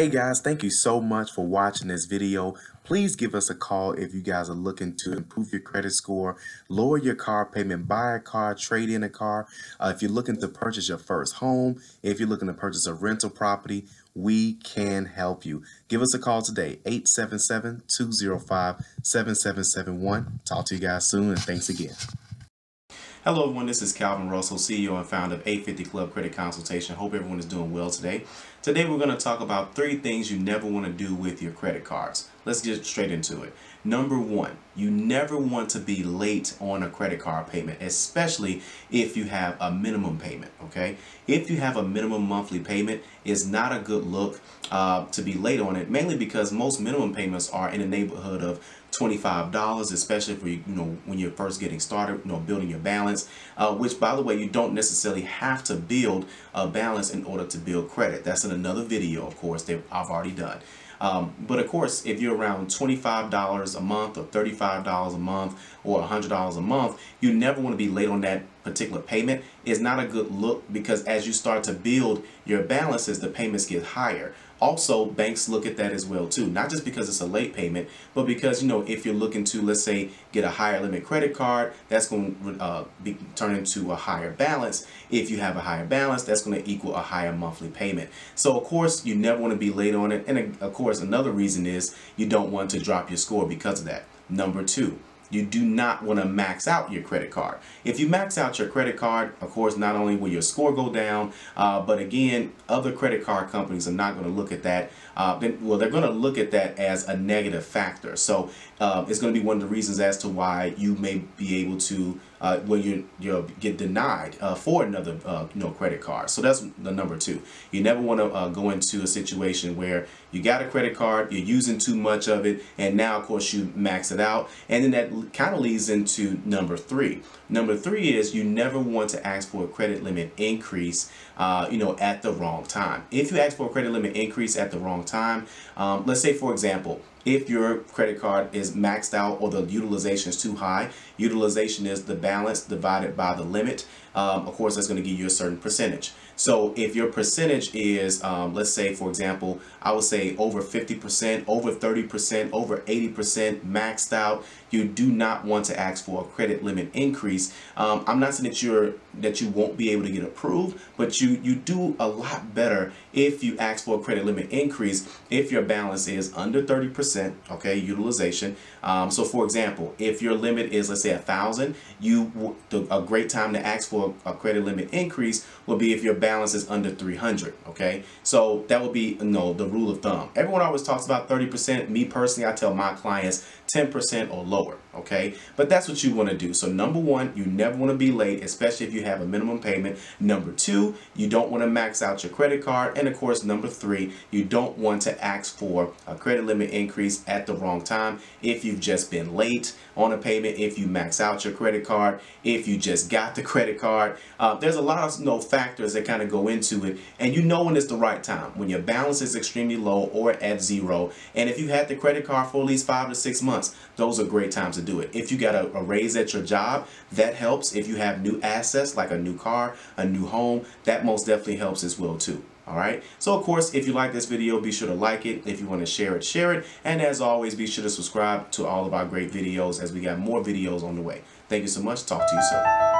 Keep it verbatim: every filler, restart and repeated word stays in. Hey guys, thank you so much for watching this video. Please give us a call if you guys are looking to improve your credit score, lower your car payment, buy a car, trade in a car. Uh, if you're looking to purchase your first home, if you're looking to purchase a rental property, we can help you. Give us a call today, eight seven seven, two zero five, seven seven seven one. Talk to you guys soon, and thanks again. Hello everyone, this is Calvin Russell, C E O and founder of eight fifty Club Credit Consultation. Hope everyone is doing well today. Today we're going to talk about three things you never want to do with your credit cards. Let's get straight into it. Number one, you never want to be late on a credit card payment, especially if you have a minimum payment, okay? If you have a minimum monthly payment, it's not a good look uh, to be late on it, mainly because most minimum payments are in the neighborhood of twenty-five dollars, especially for, you know, when you're first getting started, you know, building your balance, uh, which, by the way, you don't necessarily have to build a balance in order to build credit. That's in another video, of course, that I've already done. Um, but of course, if you're around twenty-five dollars a month or thirty-five dollars a month or one hundred dollars a month, you never want to be late on that particular payment. It's not a good look because as you start to build your balances, the payments get higher. Also, banks look at that as well too, not just because it's a late payment, but because, you know, if you're looking to, let's say, get a higher limit credit card, that's going to uh, be turn into a higher balance. If you have a higher balance, that's going to equal a higher monthly payment. So of course, you never want to be late on it. And of course, another reason is you don't want to drop your score because of that. Number two, you do not want to max out your credit card. If you max out your credit card, of course, not only will your score go down, uh, but again, other credit card companies are not going to look at that. Uh, then, well, they're going to look at that as a negative factor. So uh, it's going to be one of the reasons as to why you may be able to, uh, when you you'll get denied uh, for another uh, you know, credit card. So that's the number two. You never want to uh, go into a situation where you got a credit card, you're using too much of it, and now, of course, you max it out, and then that kind of leads into number three. Number three is you never want to ask for a credit limit increase, uh, you know, at the wrong time. If you ask for a credit limit increase at the wrong time, um, let's say, for example, if your credit card is maxed out or the utilization is too high, utilization is the balance divided by the limit. Um, of course, that's going to give you a certain percentage. So if your percentage is, um, let's say, for example, I would say over fifty percent, over thirty percent, over eighty percent maxed out, you do not want to ask for a credit limit increase. Um, I'm not saying that you're that you won't be able to get approved, but you you do a lot better if you ask for a credit limit increase if your balance is under thirty percent, okay, utilization. Um, so for example, if your limit is, let's say, a thousand, you a great time to ask for a credit limit increase will be if your balance is under three hundred, okay? So that would be, you know, the rule of thumb. Everyone always talks about thirty percent. Me personally, I tell my clients ten percent or lower, okay? But that's what you want to do. So number one, you never want to be late, especially if you have a minimum payment. Number two, you don't want to max out your credit card. And of course, number three, you don't want to ask for a credit limit increase at the wrong time. If you've just been late on a payment, if you max out your credit card, if you just got the credit card, uh, there's a lot of, you know, factors that kind of go into it. And you know when it's the right time, when your balance is extremely low or at zero. And if you had the credit card for at least five to six months, those are great times to do it. If you got a, a raise at your job, that helps. If you have new assets like a new car, a new home, that most definitely helps as well too. All right. So of course, if you like this video, be sure to like it. If you want to share it, share it. And as always, be sure to subscribe to all of our great videos as we got more videos on the way. Thank you so much. Talk to you soon.